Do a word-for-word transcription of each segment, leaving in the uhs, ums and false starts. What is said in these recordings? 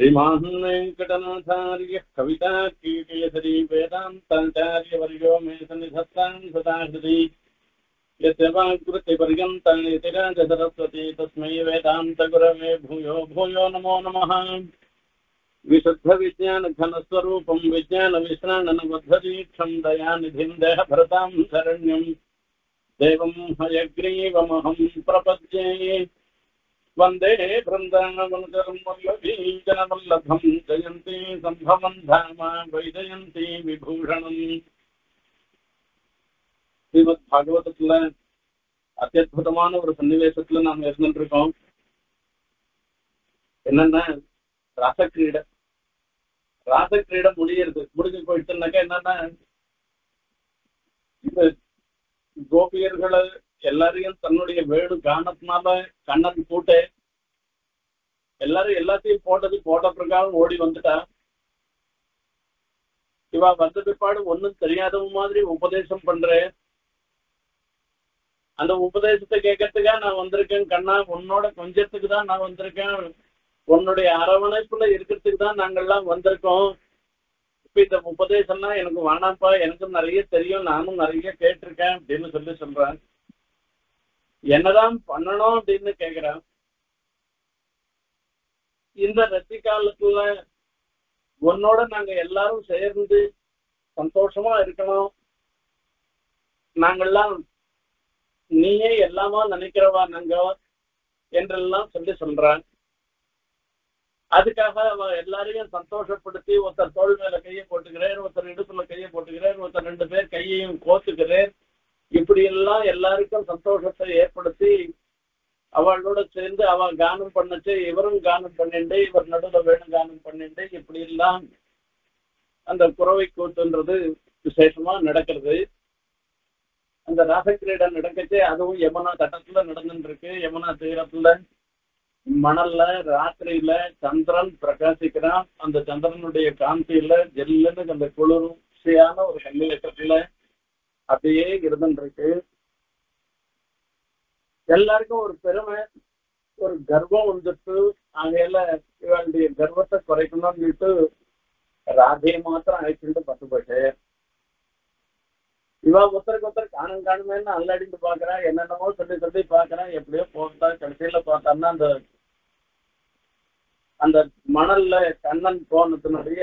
श्रीमान्वेंकटनाथार्य कविताकीर्तयधरी वेदान्ताचार्यवर्यो मे सन्निधत्तां सदाहृदि यस्य वाक्कृतिपर्यन्तं यतिराजसरस्वती तस्मै वेदान्तगुरवे भूयो भूयो नमो नमः। विशुद्धविज्ञानघनस्वरूपं विज्ञानविश्राणनबद्धदीक्षं दयानिधिं देहभरतां शरण्यं देवं हयग्रीवमहं प्रपद्ये। वंदे बृंदावनकरं वल्लभीजनवल्लभं जयन्ती सम्भवं धामा वैजयन्ती विभूषणं। श्रीमद्भागवतत्तुल अत्यद्भुतमान ஒரு சன்னிவேஷத்துல நாம் இருந்துட்டோம். என்னன்னா ராசக்கிரீட ராசக்கிரீட முடியிறது முடிஞ்சு போயிடுச்சுனாக்கா என்னன்னா இந்த கோபியர்களை எல்லாரையும் தன்னுடைய வேடு காரணத்தினால கண்ணன் போட்டு எல்லாரும் எல்லாத்தையும் போட்டது போட்டப்பறக்காக ஓடி வந்துட்டா. இவா வந்த பிற்பாடு ஒன்னும் தெரியாத மாதிரி உபதேசம் பண்றேன். அந்த உபதேசத்தை கேட்கறதுக்கா நான் வந்திருக்கேன் கண்ணா, உன்னோட கொஞ்சத்துக்கு தான் நான் வந்திருக்கேன், உன்னுடைய அரவணைப்புல இருக்கிறதுக்கு தான் நாங்கள்லாம் வந்திருக்கோம். இப்ப இந்த உபதேசம்னா எனக்கு வேணாம்ப்பா, எனக்கும் நிறைய தெரியும், நானும் நிறைய கேட்டிருக்கேன் அப்படின்னு சொல்லி சொல்றேன். என்னதான் பண்ணணும் அப்படின்னு கேக்குறேன். இந்த ரத்தி காலத்துல உன்னோட நாங்க எல்லாரும் சேர்ந்து சந்தோஷமா இருக்கணும், நாங்கள்லாம் நீயே எல்லாமா நினைக்கிறவா நாங்க என்றெல்லாம் சொல்லி சொல்றான். அதுக்காக அவ எல்லாரையும் சந்தோஷப்படுத்தி ஒருத்தர் தோல் மேல கையை போட்டுக்கிறேன், ஒருத்தர் இடுப்புல கையை போட்டுக்கிறேன், ஒருத்தர் ரெண்டு பேர் கையையும் கோத்துக்கிறேன், இப்படி எல்லாம் எல்லாருக்கும் சந்தோஷத்தை ஏற்படுத்தி அவளோட சேர்ந்து அவள் கானம் பண்ணுச்சு, இவரும் கானம் பண்ணிண்டு, இவர் நடுவில் வேணும் கானம் பண்ணிண்டு, இப்படி எல்லாம் அந்த குறவை கூத்துன்றது விசேஷமா நடக்கிறது. அந்த ராசக்கிரீடை நடக்கச்சு, அதுவும் யமுனா தட்டத்துல நடந்துட்டு இருக்கு. யமுனா தீரத்துல மணல்ல ராத்திரியில சந்திரன் பிரகாசிக்கிறான். அந்த சந்திரனுடைய காந்தியில ஜெல்லுன்னு அந்த குளிர்ச்சியான ஒரு கல்லிலக்கத்துல அப்படியே இருந்துருக்கு. எல்லாருக்கும் ஒரு பெருமை, ஒரு கர்வம் வந்துட்டு, அங்கையில இவளுடைய கர்வத்தை குறைக்கணும்னு சொல்லிட்டு ராதையை மாத்திரம் அழைச்சிட்டு பத்து போயிட்டு இவ ஒருத்தருக்கு ஒருத்தர் காணும் காணுமேன்னு அல்லாடிட்டு பாக்குறேன், என்னென்னமோ சொல்லி சொல்லி பாக்குறேன், எப்படியோ போட்டா கடைசியில பார்த்தான்னா அந்த அந்த மணல்ல கண்ணன் போனதுனுடைய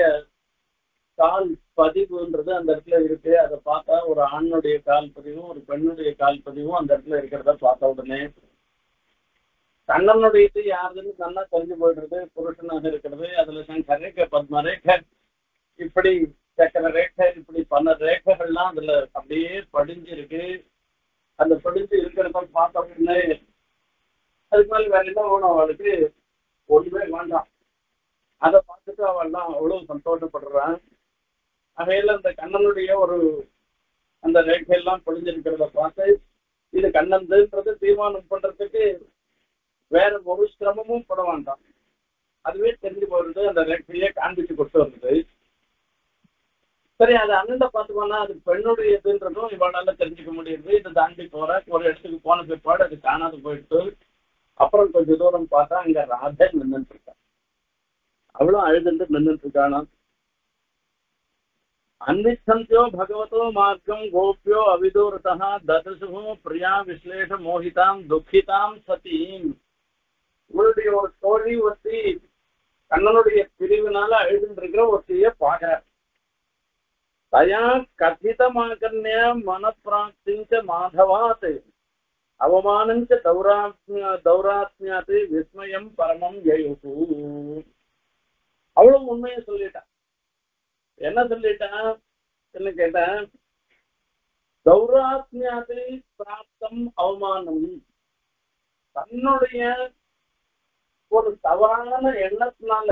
கால் பதிவுன்றது அந்த இடத்துல இருக்கு. அதை பார்த்தா ஒரு ஆணுடைய கால் பதிவும் ஒரு பெண்ணுடைய கால் பதிவும் அந்த இடத்துல இருக்கிறத பார்த்த உடனே கண்ணனுடைய இது யாருன்னு நல்லா தெரிஞ்சு போயிடுறது. புருஷனாக இருக்கிறது அதுல சங்க ரேகை, பத்ம ரேகை, இப்படி சக்கர ரேகை, இப்படி பல ரேகைகள்லாம் அதுல அப்படியே படிஞ்சு இருக்கு. அந்த படிஞ்சு இருக்கிறத பார்த்த உடனே அதுக்கு மேல வேற என்ன வேணும், அவளுக்கு ஒன்றுமே வேண்டாம். அதை பார்த்துட்டு அவள்லாம் அவ்வளவு சந்தோஷப்படுறான். அவையில அந்த கண்ணனுடைய ஒரு அந்த ரேகையெல்லாம் பொழிஞ்சிருக்கிறத பார்த்து இது கண்ணன்துன்றது தீர்மானம் பண்றதுக்கு வேற ஒரு சிரமமும் பட வேண்டாம், அதுவே தெரிஞ்சு போறது. அந்த ரேகையை காண்பிச்சு கொண்டு வருது. சரி, அது அண்ணன் பார்த்துக்கோனா அது பெண்ணுடையதுன்றதும் இவனால தெரிஞ்சுக்க முடியுது. இதை தாண்டி போற ஒரு இடத்துக்கு போன பிற்பாடு அது காணாது போயிட்டு அப்புறம் கொஞ்சம் தூரம் பார்த்தா அங்க ராதை நின்றுட்டு இருக்கா. அவ்வளவு அழுதுண்டு நின்றுட்டு இருக்கானா. அன்விச்சந்தியோ பகவதோ மார்க்கம் கோபியோ அவிதூரதா ததசுஹோ பிரியா விஸ்லேஷ மோஹிதாம் துக்கிதாம் சதீம். இவளுடைய ஒரு தோழி ஒருத்தி கண்ணனுடைய பிரிவினால அழுதுட்டு இருக்கிற ஒருத்திய பாக்கிறார். தயா கதிதமாகன்ய மனப்பிராப்திஞ்ச மாதவாத் அவமானஞ்ச தௌராத்மியா தௌராத்மியாத் விஸ்மயம் பரமம் யயுஹு. அவளும் உண்மையை சொல்லிட்டான். என்ன சொல்லிட்டான் என்ன கேட்டா, தௌராத்மியாதி பிராப்தம் அவமானம். தன்னுடைய ஒரு தவறான எண்ணத்தினால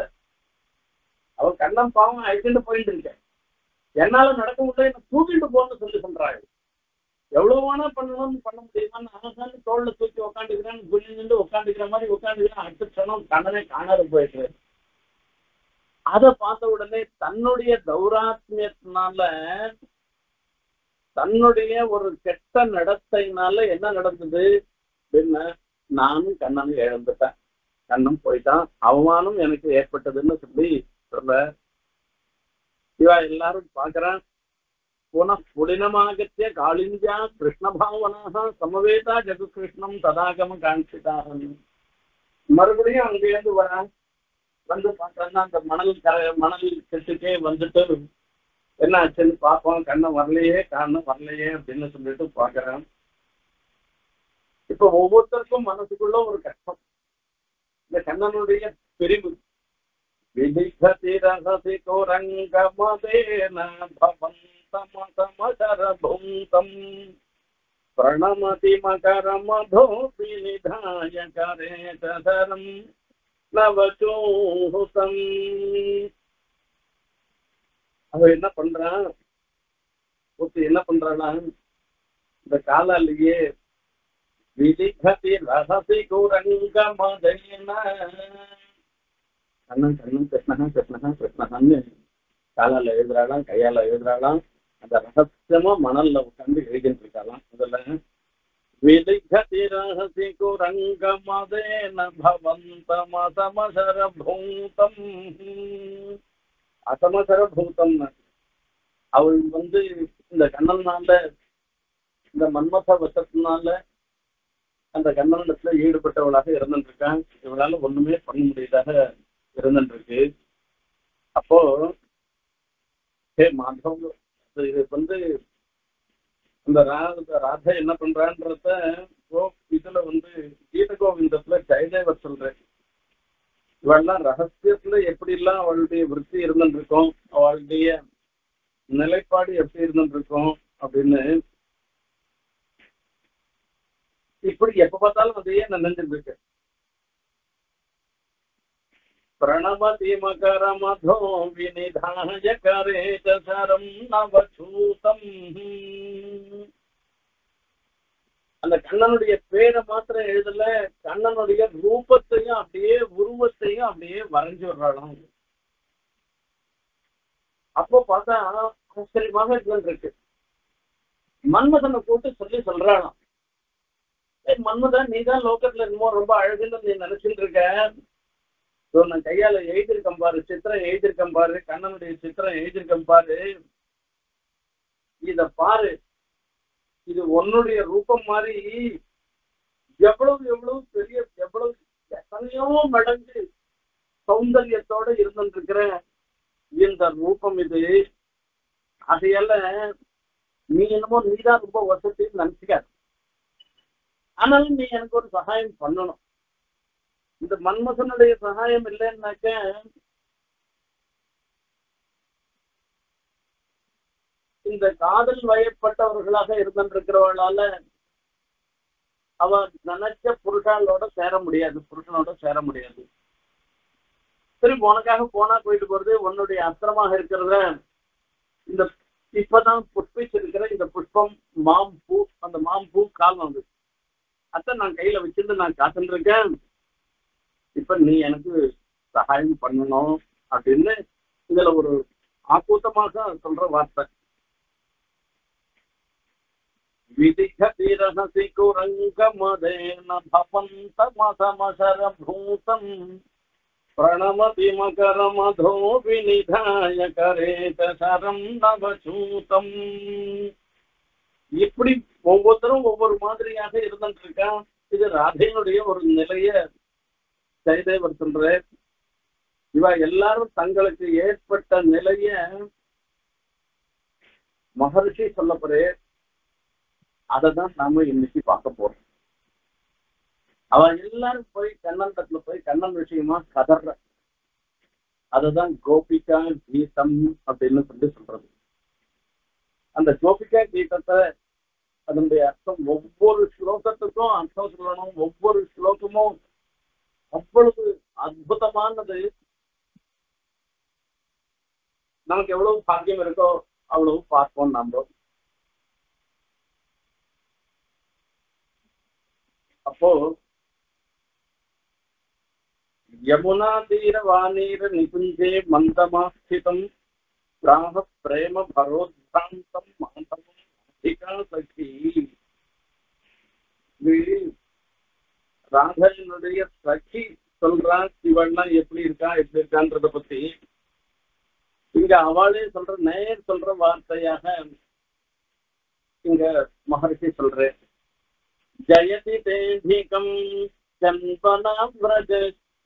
அவ கண்ணம் பாவம் ஆயிட்டு போயிட்டு இருக்கேன், என்னால நடக்க முடியல, என்ன தூக்கிட்டு போன்னு சொல்லி சொல்றாள். எவ்வளவு வேணா பண்ணணும்னு பண்ண முடியுமா, நான் தோல்ல தூக்கி உக்காந்துக்கிறேன், குளிர்ந்து உட்காந்துக்கிற மாதிரி உட்காந்துக்கிறேன், அடுத்த க்ஷணம் கண்ணனே காணாது போயிட்டு. அதை பார்த்த உடனே தன்னுடைய தௌராத்மியத்தினால தன்னுடைய ஒரு கெட்ட நடத்தையினால என்ன நடந்தது, நானும் கண்ணனும் இழந்துட்டேன், கண்ணம் போயிட்டான். அவமானம் எனக்கு ஏற்பட்டதுன்னு சொல்லி சொல்ல இவா எல்லாரும் பாக்குறான். புனப் புலினமாகத்திய காளிஞ்சா கிருஷ்ணபாவனாக சமவேதா ஜது கிருஷ்ணம் ததாகம காண்பிதாக. மறுபடியும் அங்கேருந்து வர வந்து பாக்குறான்னா அந்த மணல் கரை மணல் கிட்டுக்கே வந்துட்டு என்ன ஆச்சுன்னு பார்ப்போம். கண்ணை வரலையே கண்ணம் வரலையே அப்படின்னு சொல்லிட்டு பாக்குறான். இப்ப ஒவ்வொருத்தருக்கும் மனசுக்குள்ள ஒரு கஷ்டம். இந்த கண்ணனுடைய பிரிவு பிரணமதி மகர மதோபி நிதாய கரேதரம் நவசூஹுதம். அவ என்ன பண்றான் ஒருத்தர் என்ன பண்றானா இந்த காலாலேயே விதிகதி ரகசி குரங்க மதைன கண்ணன் கண்ணன் கிருஷ்ணகா கிருஷ்ணகா கிருஷ்ணகான்னு காலால எழுதுறாளாம் கையால எழுதுறாளாம். அந்த ரகசியமா மணல்ல உட்காந்து எழுதிட்டு இருக்காளாம். முதல்ல விதிகதி ரகசி குரங்க மதைன பவந்த மசமசர பூதம். அசமசர பூதம்னா அவள் வந்து இந்த கண்ணனால இந்த மன்மத வசத்தினால அந்த கண்ணனத்துல ஈடுபட்டவளாக இருந்துட்டு இருக்கான். இவளால ஒண்ணுமே பண்ண முடியாதாக இருந்துட்டு இருக்கு. அப்போ ஹே மாதவ் இது வந்து அந்த ராதை என்ன பண்றான்றத இதுல வந்து கீத கோவிந்தத்துல ஜெயதேவர் சொல்றேன். இவெல்லாம் ரகசியத்துல எப்படி எல்லாம் அவளுடைய விருத்தி இருந்துட்டு இருக்கோம், அவளுடைய நிலைப்பாடு எப்படி இருந்துட்டு இருக்கோம் அப்படின்னு இப்படி எப்ப பார்த்தாலும் அதையே நினைஞ்சிட்டு இருக்கு. பிரணமதி மகர மதோ விநிதாய கரேதரம் நவசூதம். அந்த கண்ணனுடைய பேரை மாத்திரம் எழுதல, கண்ணனுடைய ரூபத்தையும் அப்படியே உருவத்தையும் அப்படியே வரைஞ்சு விடுறாலும். அப்போ பார்த்தா ஆச்சரியமாக இருக்கு. மன்மதனை கூட்டு சொல்லி சொல்றாளாம், மன்மதன் நீதான் லோகத்துல என்னமோ ரொம்ப அழகுன்னு நீ நினைச்சிட்டு இருக்க. நான் கையால எழுதியிருக்கேன் பாரு, சித்திரம் எழுதியிருக்கேன் பாரு, கண்ணனுடைய சித்திரம் எழுதியிருக்கேன் பாரு, இத பாரு, இது உன்னுடைய ரூபம் மாதிரி எவ்வளவு எவ்வளவு பெரிய எவ்வளவு எத்தனையோ மடங்கு சௌந்தரியத்தோட இருந்துட்டு இருக்கிற இந்த ரூபம் இது. அதையெல்ல நீ என்னமோ நீதான் ரொம்ப வசதின்னு நினைச்சுக்காரு, ஆனாலும் நீ எனக்கு ஒரு சகாயம் பண்ணணும். இந்த மன்மதனுடைய சகாயம் இல்லைன்னாக்க இந்த காதல் வயப்பட்டவர்களாக இருந்திருக்கிறவர்களால அவ நினைச்ச புருஷாலோட சேர முடியாது, புருஷனோட சேர முடியாது. சரி உனக்காக போனா போயிட்டு போறது, உன்னுடைய அஸ்திரமாக இருக்கிறத இந்த இப்பதான் புஷ்பிச்சிருக்கிற இந்த புஷ்பம் மாம்பூ, அந்த மாம்பூ காலம் வந்து அத்தை நான் கையில வச்சிருந்து நான் காத்துட்டு இருக்கேன், இப்ப நீ எனக்கு சகாயம் பண்ணணும் அப்படின்னு இதுல ஒரு ஆக்கூத்தமாக சொல்ற வார்த்தை. விதிகதி ரகசி குரங்க மதேன பவந்த மசமசர பூதம் பிரணமதி மகர மதோ விநிதாய கரேதரம் நவசூதம். இப்படி ஒவ்வொருத்தரும் ஒவ்வொரு மாதிரியாக இருந்துட்டு இருக்கா. இது ராதையினுடைய ஒரு நிலைய ஜெயதேவர் சொல்ற. இவ எல்லாரும் தங்களுக்கு ஏற்பட்ட நிலைய மகரிஷி சொல்ல போறே, அததான் நாம இன்னைக்கு பார்க்க போறோம். அவ எல்லாரும் போய் கண்ணன் இடத்துல போய் கண்ணன் விஷயமா கதற, அததான் கோபிகா கீதம் அப்படின்னு சொல்லி சொல்றது. அந்த கோபிகா கீதத்தை அதனுடைய அர்த்தம் ஒவ்வொரு ஸ்லோகத்துக்கும் அர்த்தம் சொல்லணும். ஒவ்வொரு ஸ்லோகமும் அவ்வளவு அற்புதமானது. நமக்கு எவ்வளவு பாக்கியம் இருக்கோ அவ்வளவு பார்ப்போம். நம்ம அப்போ யமுனா தீர வானீர நிகுஞ்சே மந்தமாஸ்திதம் ராக பிரேம பரோத்ராந்தம் மாந்தவம் அதிகா சகி. ராதையினுடைய சகி சொல்றா சிவன்னா எப்படி இருக்கா எப்படி இருக்கான்றத பத்தி இங்க அவளே சொல்ற நேர் சொல்ற வார்த்தையாக இங்க மகரிஷி சொல்றேன். ஜயதி தேகம் சம்பனா விரஜ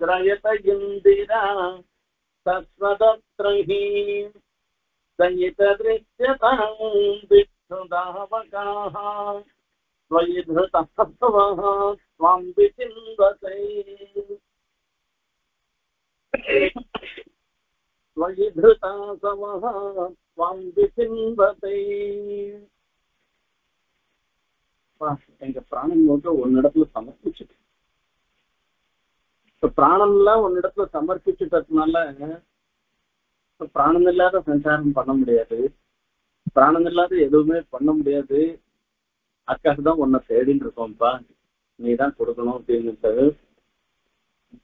திரயத இந்திரா சஸ்வதத்ரஹி சன்னித திருஷ்யதாம் விஷ்ணுதாவகாஹா ஸ்வயித்ருதா சத்வஹா ஸ்வாம் விசிந்தசை ஸ்வயித்ருதா சவஹா ஸ்வாம் விசிந்தசை. எங்க பிராணம் மட்டும் ஒன்னிடத்துல சமர்ப்பிச்சுட்டு இப்ப பிராணம் எல்லாம் ஒன்னிடத்துல சமர்ப்பிச்சுட்டதுனால பிராணம் இல்லாத சஞ்சாரம் பண்ண முடியாது, பிராணம் இல்லாத எதுவுமே பண்ண முடியாது. அக்காக்கு தான் உன்னை தேடின்னு இருக்கோம்ப்பா, நீ தான் கொடுக்கணும் அப்படின்னு.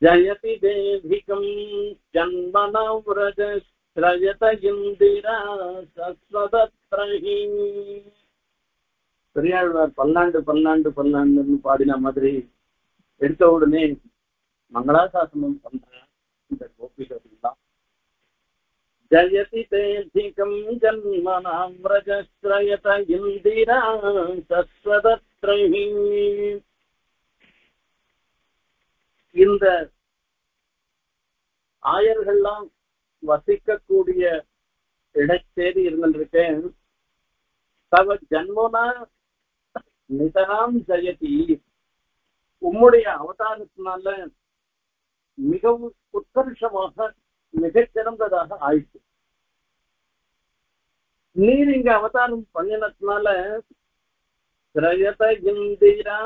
ஜயதி தேவிகம் ஜன்மனா விரஜ ஸ்ரயத இந்திரா சஸ்வதத்ரஹி. பெரியாழ்வார் பல்லாண்டு பல்லாண்டு பல்லாண்டுன்னு பாடின மாதிரி எடுத்த உடனே மங்களாசாசனம் பண்ற இந்த கோபிகள். ஜயதி தேகம் ஜன்மனாம் ரஜஸ்ரயத இந்திரா சஸ்வதத்ரஹி. இந்த ஆயர்கள்லாம் வசிக்கக்கூடிய இடச்சேரி இருந்திருக்கேன். தவ ஜன்மனா நிதனாம் ஜயதி, உம்முடைய அவதாரத்தினால மிகவும் உத்கர்ஷமாக மிகச்சிறந்ததாக ஆயிடுச்சு. நீர் இங்க அவதாரம் பண்ணினதுனால திரயத இந்திரா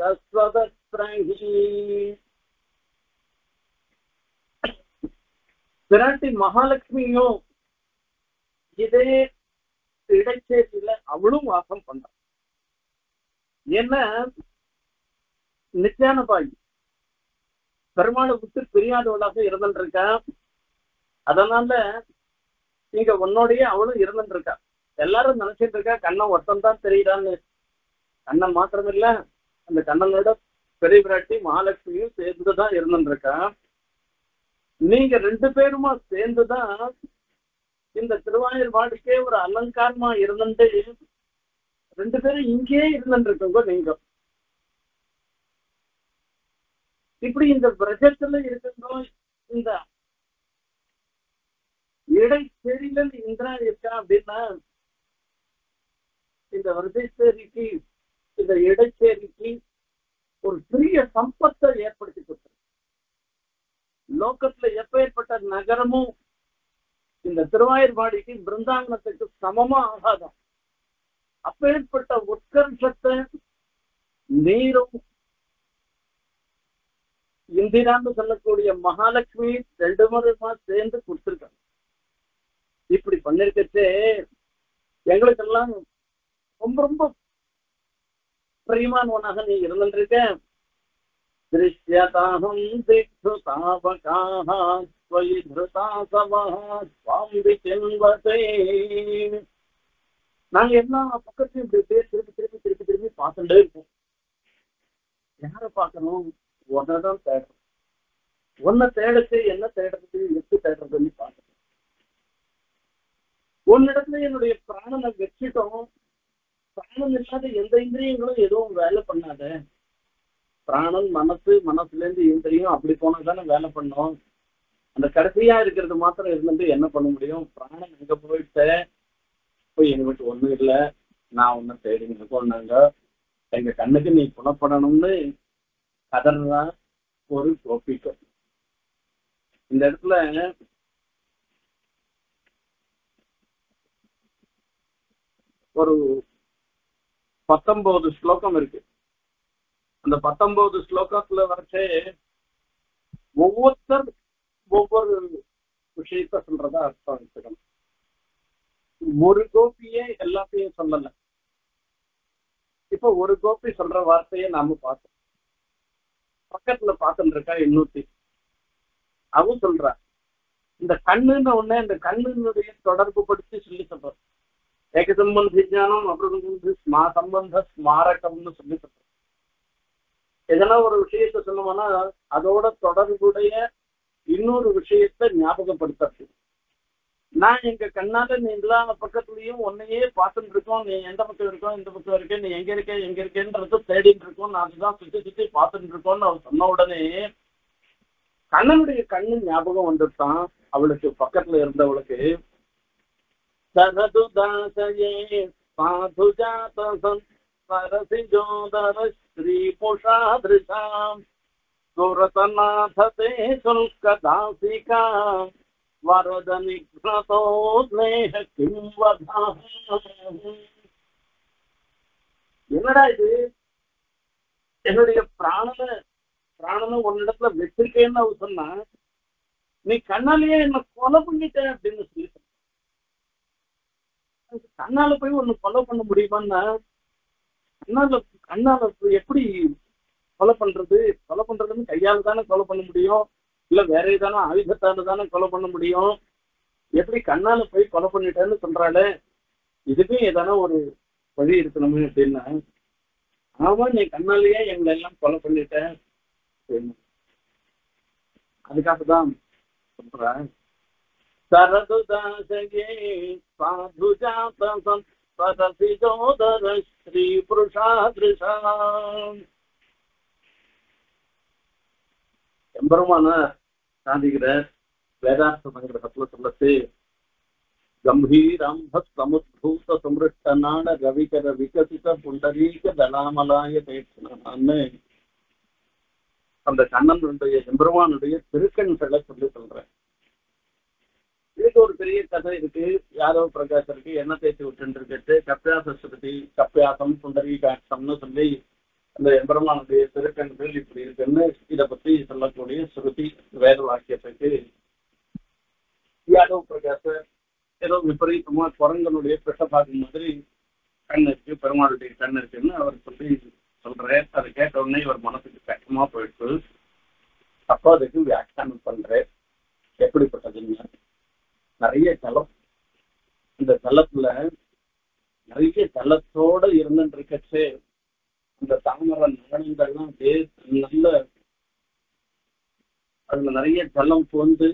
சஸ்வதத்ரஹி, பிராட்டி மகாலட்சுமியும் இதே இடைச்சேரியில அவளும் வாசம் பண்றான். என்ன நித்யானபாயி பெருமாளை விட்டு பிரியாதவளாக இருந்துட்டு இருக்கா, அதனால நீங்க உன்னோடைய அவளும் இருந்துட்டு இருக்கா. எல்லாரும் நினைச்சிட்டு இருக்கா கண்ணன் ஒருத்தம் தான் தெரியுறான்னு. கண்ணன் மாத்திரம் இல்ல, அந்த கண்ணனோட பெரிய பிராட்டி மகாலட்சுமியும் சேர்ந்துதான் இருந்துட்டு இருக்கா. நீங்க ரெண்டு பேருமா சேர்ந்துதான் இந்த திருவாயூர் வாடிக்கே ஒரு அலங்காரமா இருந்துட்டு ரெண்டு பேரும் இங்கேயே இருந்துட்டு இருக்கோங்க நீங்க. இப்படி இந்த பிரஜத்துல இருக்கின்றோம், இந்த இடைச்சேரியில இந்திரா இருக்கா அப்படின்னா இந்த விரஜச்சேரிக்கு இந்த இடைச்சேரிக்கு ஒரு பெரிய சம்பத்தை ஏற்படுத்தி கொடுத்த. லோகத்துல எப்பேற்பட்ட நகரமும் இந்த திருவாயிர்பாடிக்கு பிருந்தாங்கனத்துக்கு சமமா ஆகாதான். அப்பேற்பட்ட உட்கர்ஷத்தை நீரும் இந்திரான்னு சொல்லக்கூடிய மகாலட்சுமி ரெண்டு முறைமா சேர்ந்து கொடுத்துருக்காங்க. இப்படி பண்ணிருக்கே எங்களுக்கு எல்லாம் ரொம்ப ரொம்ப பிரியமானவனாக நீ இருந்துருக்க. திருஷ்யதாகம் திக்ஷு தாபகாஹ ஸ்வயித்ருதா சவஹ ஸ்வாம் விசிந்தசை. நாங்க எல்லா பக்கத்தையும் திருப்பி திருப்பி திருப்பி திருப்பி பார்த்துட்டே இருக்கோம். யாரை பார்க்கணும்? ஒன்னதான் தேடுறது. ஒன்னை தேடுச்சு என்ன தேடுறது எப்படி தேடுறதுன்னு பார்க்கணும். ஒன்னிடத்துல என்னுடைய பிராணனை வச்சுட்டோம். பிராணம் இல்லாத எந்த இந்திரியங்களும் எதுவும் வேலை பண்ணாத. பிராணம் மனசு, மனசுல இருந்து இந்திரியம் அப்படி போனதானே வேலை பண்ணோம். அந்த கடைசியா இருக்கிறது மாத்திரம் இருந்துட்டு என்ன பண்ண முடியும்? பிராணம் எங்க போயிட்ட போய் எங்க வீட்டு ஒண்ணும் இல்லை, நான் ஒன்னு தேடிங்க இருக்கோம். நாங்க எங்க கண்ணுக்கு நீ புலப்படணும்னு கதர்தான் ஒரு கோபிக்கை. இந்த இடத்துல ஒரு பத்தொன்பது ஸ்லோகம் இருக்கு. அந்த பத்தொன்பது ஸ்லோகத்துல வரைச்சே ஒவ்வொருத்தர் ஒவ்வொரு விஷயத்த சொல்றதா அர்த்தம் வச்சுக்கணும். ஒரு கோபியே எல்லாத்தையும் சொல்லல. இப்ப ஒரு கோபி சொல்ற வார்த்தையை நாம பார்த்தோம். பக்கத்துல பார்த்துட்டு இருக்கா எண்ணூத்தி அவ சொல்ற இந்த கண்ணுன்னு ஒண்ணு. இந்த கண்ணுடைய தொடர்பு படுத்தி சொல்லி சொல்ற ஏக சம்பந்த விஜயானம் அப்புறம் ஸ்மா சம்பந்த ஸ்மாரகம்னு சொல்லி சொல்ற. எதனா ஒரு விஷயத்தை சொன்னோம்னா அதோட தொடர்புடைய இன்னொரு விஷயத்தை ஞாபகப்படுத்துறது. நான் எங்க கண்ணால நீ எல்லா பக்கத்துலயும் ஒன்னையே பார்த்துட்டு இருக்கோம், நீ எந்த பக்கம் இருக்கோம், எந்த பக்கம் இருக்கேன், நீ எங்க இருக்கேன் எங்க இருக்கேன்றது தேடிட்டு இருக்கோம், நான் அதுதான் சுத்தி சுத்தி பார்த்துட்டு இருக்கோம்னு அவர் சொன்ன உடனே கண்ணனுடைய கண்ணு ஞாபகம் வந்துட்டான். அவளுக்கு பக்கத்துல இருந்தவளுக்கு என்னடா இது, என்னுடைய பிராணன பிராணனை உன்னிடத்துல வெற்றிருக்கேன்னு அவ சொன்னா, நீ கண்ணாலேயே என்ன கொலை பண்ணிட்ட அப்படின்னு சொல்லி கண்ணால போய் ஒன்னு கொலை பண்ண முடியுமான்னா, கண்ணால கண்ணால எப்படி கொலை பண்றது, கொலை பண்றதுன்னு கையால் தானே கொலை பண்ண முடியும், இல்ல வேற ஏதான ஆயுதத்தால தானே கொலை பண்ண முடியும், எப்படி கண்ணால போய் கொலை பண்ணிட்டேன்னு சொல்றாளே, இதுக்கும் ஏதான ஒரு வழி இருக்கணுமே அப்படின்னா, ஆமா நீ கண்ணாலேயே எங்களை எல்லாம் கொலை பண்ணிட்டேன். அதுக்காகத்தான் சொல்றேன் சரதுதாசகே சாது ஜாதம் சரசிஜோதர ஸ்ரீ புருஷாதிருஷாம். எம்பெருமான சாதிகிறார் வேதார்த்த சங்கிரகத்துல சொல்லச்சு, கம்பீரம் சமுத்பூத சமிருஷ்டனான ரவிகர விகசித புண்டரீக தலாமலாய பேட்சனான்னு அந்த கண்ணனுடைய எம்பெருமானுடைய திருக்கண்களை சொல்லி சொல்றேன். இதுக்கு ஒரு பெரிய கதை இருக்கு. யாதவ் பிரகாசருக்கு என்ன தேய்ச்சி விட்டு கேட்டு கப்பியாச சுருதி கப்பியாசம் புண்டரீகாட்சம்னு சொல்லி அந்த எம்பெருமானுடைய திருக்கண்கள் இப்படி இருக்குன்னு இதை பத்தி சொல்லக்கூடிய சுருதி வேத வாக்கியத்துக்கு யாதவ் பிரகாசர் ஏதோ விபரீதமா குரங்கனுடைய பிட்டபாகம் மாதிரி கண் இருக்கு, பெருமாளுடைய கண் இருக்குன்னு அவர் சொல்லி சொல்றேன். அதை கேட்ட உடனே இவர் மனசுக்கு கஷ்டமா போயிட்டு அப்போ அதுக்கு வியாக்கியானம் பண்றேன். எப்படிப்பட்டதுங்க நிறைய தலம், இந்த தலத்துல நிறைய தலத்தோட இருந்துட்டு இருக்கச்சு இந்த தாமரை நகனங்கள்லாம் நல்ல அதுல நிறைய தலம் போந்து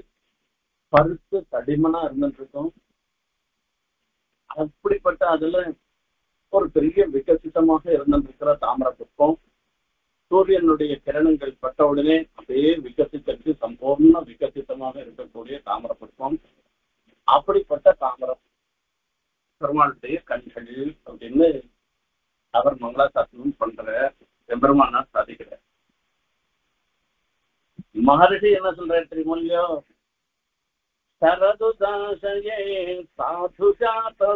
பருத்து தடிமனா இருந்துட்டு இருக்கோம். அப்படிப்பட்ட அதுல ஒரு பெரிய விகசிதமாக இருந்திருக்கிற தாமரை புஷ்பம் சூரியனுடைய கிரணங்கள் பட்ட உடனே அப்படியே விகசித்தற்கு சம்பூர்ண விகசிதமாக இருக்கக்கூடிய தாமரை புஷ்பம். அப்படிப்பட்ட தாமரை பெருமாளுடைய கண்கள் அப்படின்னு அவர் மங்களாசாசனம் பண்ற எம்பெருமானா சாதிக்கிறார். மகரிஷி என்ன சொல்ற திருமொழியோ சரதுதாசையே சாது ஜாத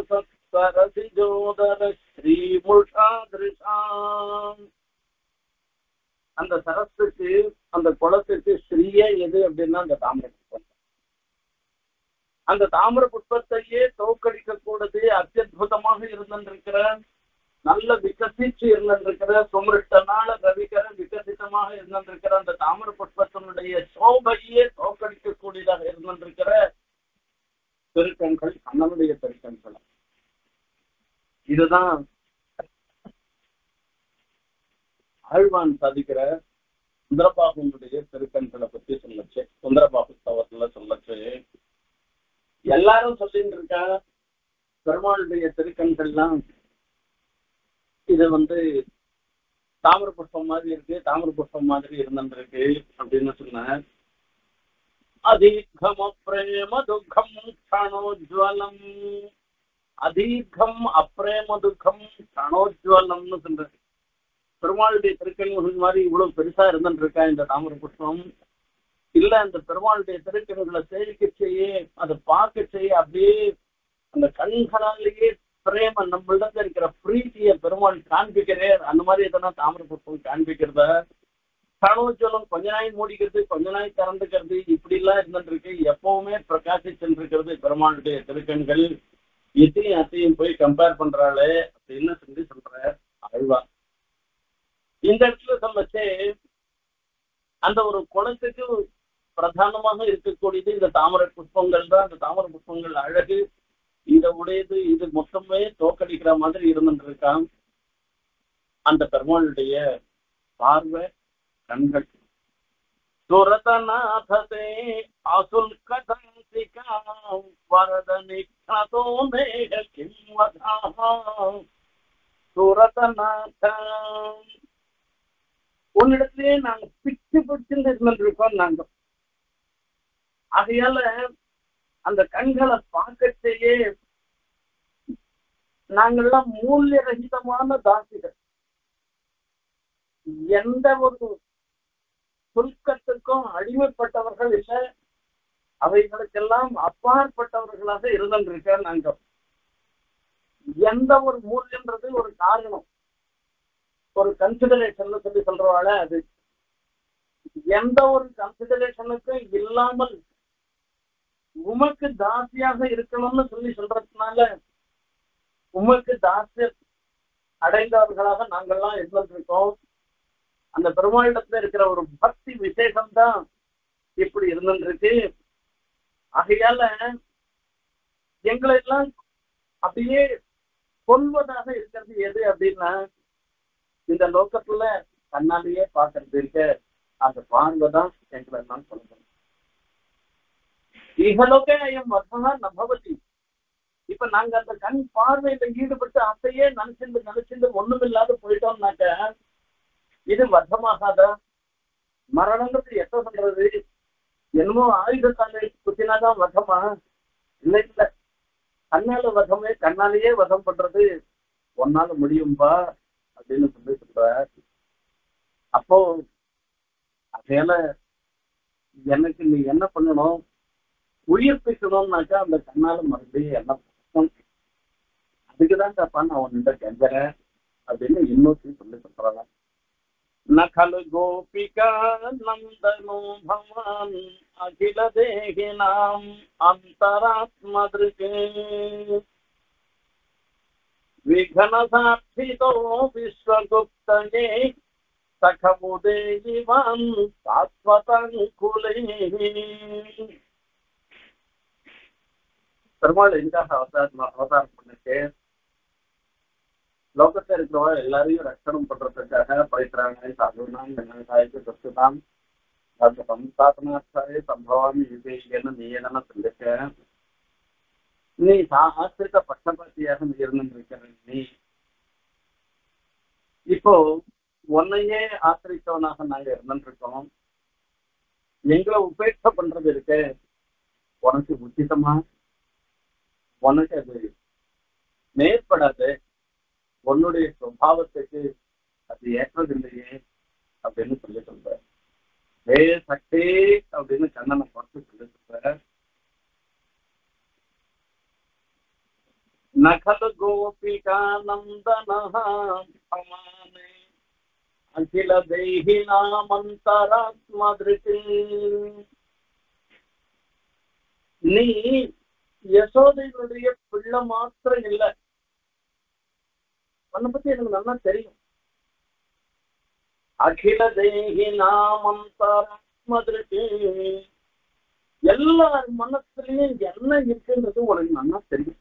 சரசிஜோதர ஸ்ரீ புருஷாதிருஷாம். அந்த சரஸ்துக்கு அந்த குளத்துக்கு ஸ்ரீயே எது அப்படின்னா அந்த தாமரை புஷ்பம். அந்த தாமரை புஷ்பத்தையே தோக்கடிக்க கூடது அத்தியுதமாக இருந்திருக்கிற நல்ல விகசிச்சு இருந்திருக்கிற சுமிருஷ்டனால ரவிகர விகசிதமாக இருந்திருக்கிற அந்த தாமரை புஷ்பத்தினுடைய சோபையே தோக்கடிக்க கூடியதாக இருந்திருக்கிற திருக்கண்கள் கண்ணனுடைய திருக்கண்கள். இதுதான் ஆழ்வான் சாதிக்கிற சுந்தரபாபுடைய திருக்கண்களை பற்றி சொல்லச்சு. சுந்தரபாபு தவத்துல சொல்லச்சு எல்லாரும் சொல்லிட்டு இருக்கா பெருமாளுடைய திருக்கண்கள்லாம் இது வந்து தாமரை புஷ்பம் மாதிரி இருக்கு, தாமரை புஷ்பம் மாதிரி இருந்திருக்கு அப்படின்னு சொன்ன அதீர்கம பிரேம துக்கம் கணோஜ்வலம் அதீர்கம் அப்ரேம துக்கம் கணோஜ்வலம்னு சொல்ற பெருமாளுடைய திருக்கண்கள் மாதிரி இவ்வளவு பெருசா இருந்துட்டு இருக்கா இந்த தாமரை புஷ்பம். இல்ல அந்த பெருமாளுடைய திருக்கண்களை சேவிக்கச்சையே அதை பார்க்கச்சையே அப்படியே அந்த கண்களாலேயே பிரேம நம்மளிடத்துல இருக்கிற பிரீத்திய பெருமாள் காண்பிக்கிறேன். அந்த மாதிரி எதனா தாமரை புஷ்பம் காண்பிக்கிறத கணோஜலம் கொஞ்ச நாய் மூடிக்கிறது கொஞ்ச நாய் திறந்துக்கிறது இப்படி எல்லாம் இருந்துட்டு இருக்கு. எப்பவுமே பிரகாசிச்சுருக்கிறது பெருமாளுடைய திருக்கண்கள். இத்தையும் அத்தையும் போய் கம்பேர் பண்றாளே அப்படின்னு சொல்லி சொல்ற ஆழ்வா இந்த இடத்துல சொல்லச்சே. அந்த ஒரு குளத்துக்கு பிரதானமாக இருக்கக்கூடியது இந்த தாமரை புஷ்பங்கள் தான். அந்த தாமரை புஷ்பங்கள் அழகு இதை உடையது இது மொத்தமே தோக்கடிக்கிற மாதிரி இருந்துட்டு இருக்கான். அந்த பெருமாளுடைய பார்வை கண்கள் சுரதநாதே அசுல் கதந்திகா வரதநிக்ஷதோ மேக கிம்வதா சுரதநாதா. உன்னிடத்திலே நாங்கள் பிச்சு பிடிச்சிருந்து இருந்துட்டு இருக்கோம் நாங்கள். ஆகையால அந்த கண்களை பார்க்கச்சேயே நாங்கள்லாம் மூல்ய ரகிதமான தாசிகள். எந்த ஒரு சுருக்கத்துக்கும் அடிமைப்பட்டவர்கள் இல்லை, அவைகளுக்கெல்லாம் அப்பாற்பட்டவர்களாக இருந்திருக்க நாங்கள். எந்த ஒரு மூல்யன்றது ஒரு காரணம், ஒரு கன்சிடரேஷன் சொல்லி சொல்றவாழ, அது எந்த ஒரு கன்சிடரேஷனுக்கும் இல்லாமல் உமக்கு தாசியாக இருக்கணும்னு சொல்லி சொல்றதுனால உமக்கு தாசி அடைந்தவர்களாக நாங்கள்லாம் இருந்திருக்கோம். அந்த பெருமாளிடத்துல இருக்கிற ஒரு பக்தி விசேஷம்தான் இப்படி இருந்துருக்கு. ஆகையால எங்களை எல்லாம் அப்படியே கொள்வதாக இருக்கிறது எது அப்படின்னா, இந்த லோகத்துல கண்ணாலேயே பார்க்கறது இருக்க அந்த பார்வைதான் எங்களை எல்லாம் சொல்லணும். இகலோக ஐயம் மதனா நபவதி. இப்ப நாங்க அந்த கண் பார்வையில ஈடுபட்டு அசையே நினைச்சிருந்து நினைச்சிருந்து ஒண்ணும் இல்லாத போயிட்டோம்னாக்க இது வர்த்தமாகாத மரணங்கிறது எப்ப பண்றது? என்னமோ ஆயுதத்தாலே குத்தினாதான் வர்த்தமா? இல்லை இல்லை, கண்ணால வர்த்தமே, கண்ணாலேயே வர்த்தம் பண்றது ஒன்னால முடியும்பா அப்படின்னு சொல்லி சொல்ற. அப்போ அதையால எனக்கு நீ என்ன பண்ணணும், உயிர்ப்பிக்கணும்னாக்கா அந்த கண்ணால மறுபடியும் என்ன பண்ணணும், அதுக்குதான் தப்பா நான் உன்னிட்ட கெஞ்சறேன் அப்படின்னு இன்னொருத்தி சொல்லி சொல்றாங்க. நகலு கோபிகா நந்தனோ பவான் அகில தேகினாம் அந்தராத்மதிருகே விகனசாட்சிதோ விஸ்வகுப்தே சகமுதேஜிவான் சாத்வதங்குலே. பெருமாள் எதுக்காக அவதாரம் அவதாரம் பண்ணிட்டு, லோகத்தில் இருக்கிறவா எல்லாரையும் ரட்சணம் பண்றதுக்காக பயிற்றாங்க. சாதுனாம் கண்ணாய்க்கு சொத்துதான் அது சம்சாத்தனாச்சாரே சம்பவாமி விவேகன்னு நீ என்னன்னு சொல்லிக்க. நீ ஆசிரித்த பட்சபாத்தியாக இருந்து இருக்கிற நீ இப்போ உன்னையே ஆசிரித்தவனாக நாங்க இருந்துருக்கோம். எங்களை உபேட்சை பண்றது இருக்க உனக்கு உச்சிதமா? உனக்கு அது மேற்படாது, உன்னுடைய சுபாவத்துக்கு அது ஏற்றதில்லையே அப்படின்னு சொல்லி சொல்ற. வே சக்தி அப்படின்னு கண்ணனை பார்த்து சொல்லி சொல்ற. நகல் கோபிகா நந்தனே அகில தேகி நாமந்தராத்மதிருகே. நீ யசோதையினுடைய பிள்ளை மாத்திரம் இல்லை, உன்னை பத்தி எனக்கு நல்லா தெரியும். அகில தேகி நாமந்தராத்மதிருகே. எல்லார் மனசுலயும் என்ன இருக்குன்றது உனக்கு நல்லா தெரியும்.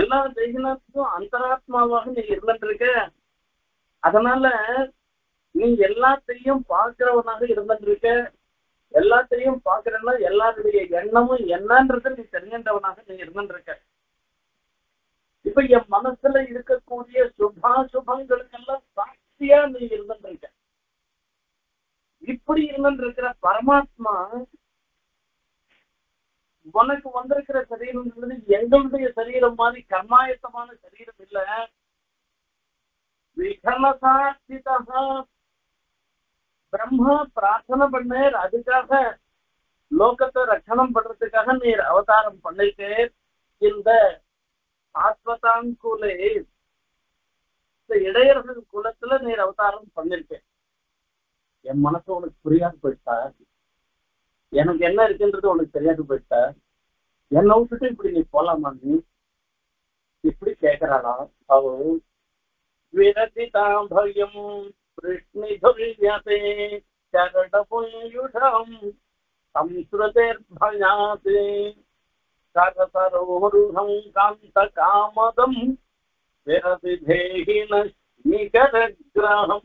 எல்லா தேகினாத்துக்கும் அந்தராத்மாவாக நீ இருந்துட்டு இருக்க, அதனால நீ எல்லாத்தையும் பார்க்கிறவனாக இருந்துட்டு இருக்க. எல்லாத்தையும் பார்க்கிறன்னா எல்லாருடைய எண்ணமும் என்னன்றது நீ தெரிஞ்சவனாக நீ இருந்துட்டு இருக்க. இப்ப என் மனசுல இருக்கக்கூடிய சுபா சுபங்களுக்கெல்லாம் சாட்சியா நீ இருந்துட்டு இருக்க. இப்படி இருந்துட்டு இருக்கிற பரமாத்மா உனக்கு வந்திருக்கிற சரீரம்ன்றது எங்களுடைய சரீரம் மாதிரி கர்மாயத்தமான சரீரம் இல்ல. விகனசாட்சிதா பிரம்மா பிரார்த்தனை பண்ணேர், அதுக்காக லோகத்தை ரட்சணம் பண்றதுக்காக நீர் அவதாரம் பண்ணிட்டு இந்த சாத்வதாங்குலே இந்த இடையர்கள் குலத்துல நீர் அவதாரம் பண்ணிருக்கேன். என் மனசு உனக்கு புரியாது போயிட்டா, எனக்கு என்ன இருக்குன்றது உனக்கு தெரியாது போயிட்ட, என்னை விட்டுட்டு இப்படி நீ போலாமா நீ இப்படி கேட்கிறாளா? அவரு விரதிதாம் பயம் கிருஷ்ணி துரியதே சரடபுயுடம் சம்ஸ்ருதேர் பயாதே சரசரோருகம் காந்த காமதம் விரதி தேஹின Nikaragraham.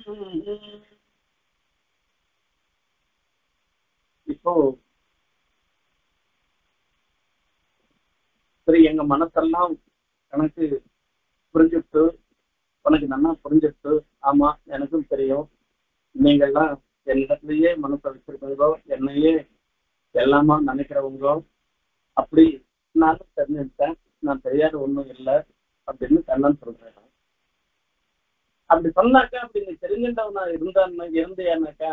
இப்போ சரி, எங்க மனசெல்லாம் எனக்கு புரிஞ்சுட்டு, உனக்கு நல்லா புரிஞ்சுட்டு, ஆமா எனக்கும் தெரியும் நீங்கள்லாம் எல்லாத்துலயே மனசை வச்சிருக்கிறதோ, என்னையே எல்லாமா நினைக்கிறவங்களோ, அப்படி நானும் தெரிஞ்சுட்டேன், நான் தெரியாத ஒண்ணும் இல்லை அப்படின்னு கண்ணன் சொல்றேன். அப்படி சொன்னாக்கா, அப்படி நீ தெரிஞ்சுட்டவனா இருந்தான்னு இருந்தேனாக்கா,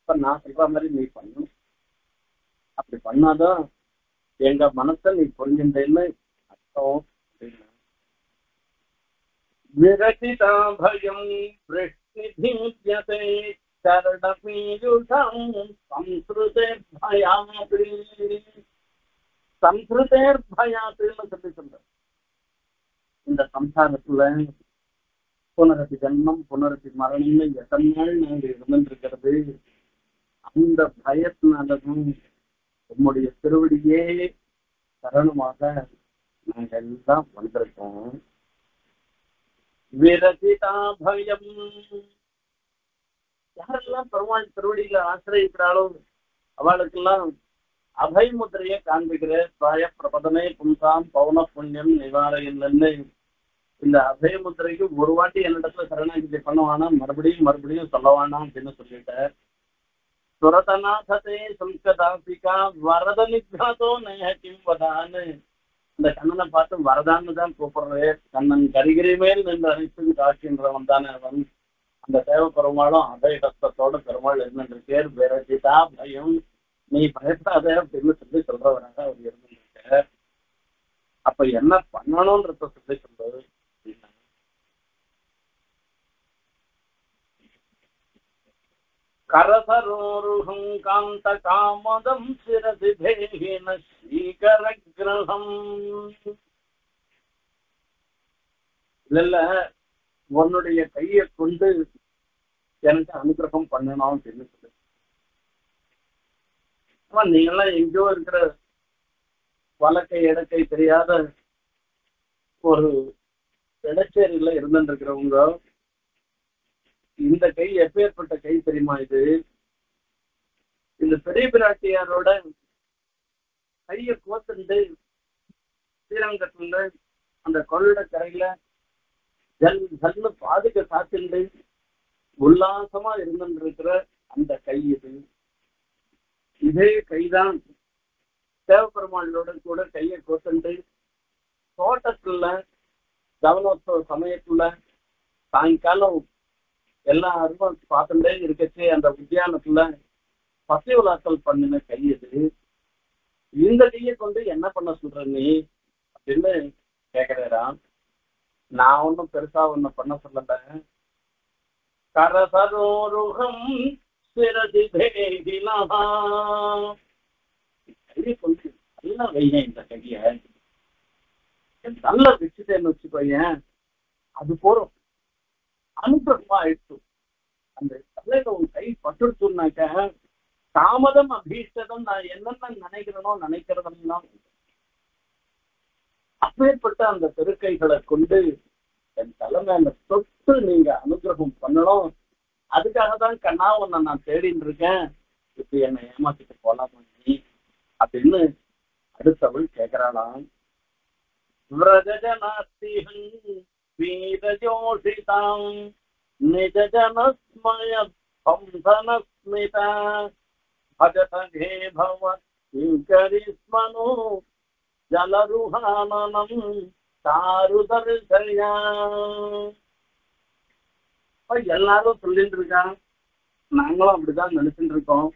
இப்ப நான் சொல்ற மாதிரி நீ பண்ணணும். அப்படி பண்ணாதான் எங்க மனசை நீ புரிஞ்சுட்டேன்னு அர்த்தம். இந்த சம்சாரத்துல புனரதி ஜன்மம் புனரதி மரணம்னு எத்தனை நாள் நாங்க இருந்திருக்கிறது, அந்த பயத்தினாலும் உம்முடைய திருவடியே சரணமாக நாங்க எல்லாம் வந்திருக்கோம். விரதிதா பயம், யாரெல்லாம் பெருமாள் திருவடியில ஆசிரியக்கிறாளோ அவளுக்கெல்லாம் அபயமுத்திரையை காண்பிக்கிற பிராய பிரபதனை புன்சாம் பௌன புண்ணியம் நிவாரணின்னு இந்த அபயமுத்திரைக்கு ஒரு வாட்டி என்னிடத்துல சரணாகிதி பண்ணுவானா, மறுபடியும் மறுபடியும் சொல்லவானா அப்படின்னு சொல்லிட்டார். சுரதநாதே சுல்கதாசிகா வரத நித்யாதோ நயம் வதான்னு அந்த கண்ணனை பார்த்து வரதான்னு தான் கூப்பிடுறே, கண்ணன் கரிகிரி மேல் நின்று அனைத்து காக்கின்றவன் தானே அவன். அந்த தேவ பெருமாளும் அதே கஷ்டத்தோட பெருமாள் இருந்துருக்கேர். வேறஜிதா பயம், நீ பயப்படாத அப்படின்னு சொல்லி சொல்றவராக அவர் இருந்துருக்க. அப்ப என்ன பண்ணணும்ன்றத சொல்லி சொல்றது. கரசரோருகம் காந்த காமதம் சிரதி பேகின ஸ்ரீகரகிரகம். இல்ல உன்னுடைய கையை கொண்டு எனக்கு அனுகிரகம் பண்ணணும் அப்படின்னு சொல்லு. ஆமா, நீங்கெல்லாம் எங்கேயோ இருக்கிற வழக்கை இடக்கை தெரியாத ஒரு இடச்சேரியில இருந்துட்டு இருக்கிறவங்க, இந்த கை எப்பேற்பட்ட கை தெரியுமா? இது இந்த பெரிய பிராட்டியாரோட கையை கோத்துண்டு ஸ்ரீரங்கத்துல அந்த கொள்ளட கரையில ஜல் ஜல்னு பாதுக்க சாத்திண்டு உல்லாசமா இருந்துட்டு இருக்கிற அந்த கை இது. இதே கைதான் தேவபெருமாளோட கூட கையை கோத்துண்டு தோட்டத்துல தவனோத்சவ சமயத்துல சாயங்காலம் எல்லா அருவம் பார்த்துட்டே இருக்கச்சு அந்த உத்தியானத்துல பசி உலாசல் பண்ணின கை இது. இந்த கையை கொண்டு என்ன பண்ண சொல்ற நீ அப்படின்னு கேக்குறான். நான் ஒன்னும் பெருசா ஒண்ணு பண்ண சொல்லல. கரசரோருகம் சிரதி பேகினஹா, கையை கொண்டு நல்லா வையேன், இந்த கைய நல்லா வச்சுட்டேன்னு வச்சு பையன், அது போறோம் அனுகிரகமா ஆயிடுச்சு. அந்த தலையில உன் கை பட்டுடுச்சுனாக்க தாமதம் அபீஷ்டதம், நான் என்னென்ன நினைக்கிறனோ நினைக்கிறதெல்லாம் அப்பேற்பட்ட அந்த பெருக்கைகளை கொண்டு என் தலைமையில தொட்டு நீங்க அனுகிரகம் பண்ணணும். அதுக்காக தான் கண்ணா உன்னை நான் தேடிட்டு இருக்கேன், இப்ப என்னை ஏமாத்திட்டு போலாமா நீ அப்படின்னு அடுத்தவள் கேட்கிறாளாம். வீரஜோஷிதாம் நிஜ ஜனஸ்மய பம்சனஸ்மிதா பஜதகே பவத் கிங்கரிஸ்மனோ ஜலருஹானனம் சாருதர்சயா. எல்லாரும் சொல்லிட்டு இருக்கான், நாங்களும் அப்படிதான் நினைச்சுட்டு இருக்கோம்.